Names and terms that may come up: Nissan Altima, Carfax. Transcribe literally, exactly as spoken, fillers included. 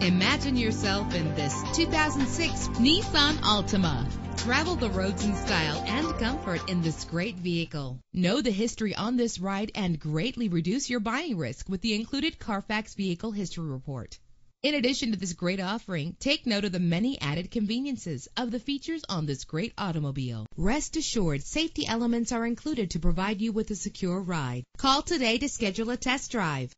Imagine yourself in this two thousand six Nissan Altima. Travel the roads in style and comfort in this great vehicle. Know the history on this ride and greatly reduce your buying risk with the included Carfax Vehicle History Report. In addition to this great offering, take note of the many added conveniences of the features on this great automobile. Rest assured, safety elements are included to provide you with a secure ride. Call today to schedule a test drive.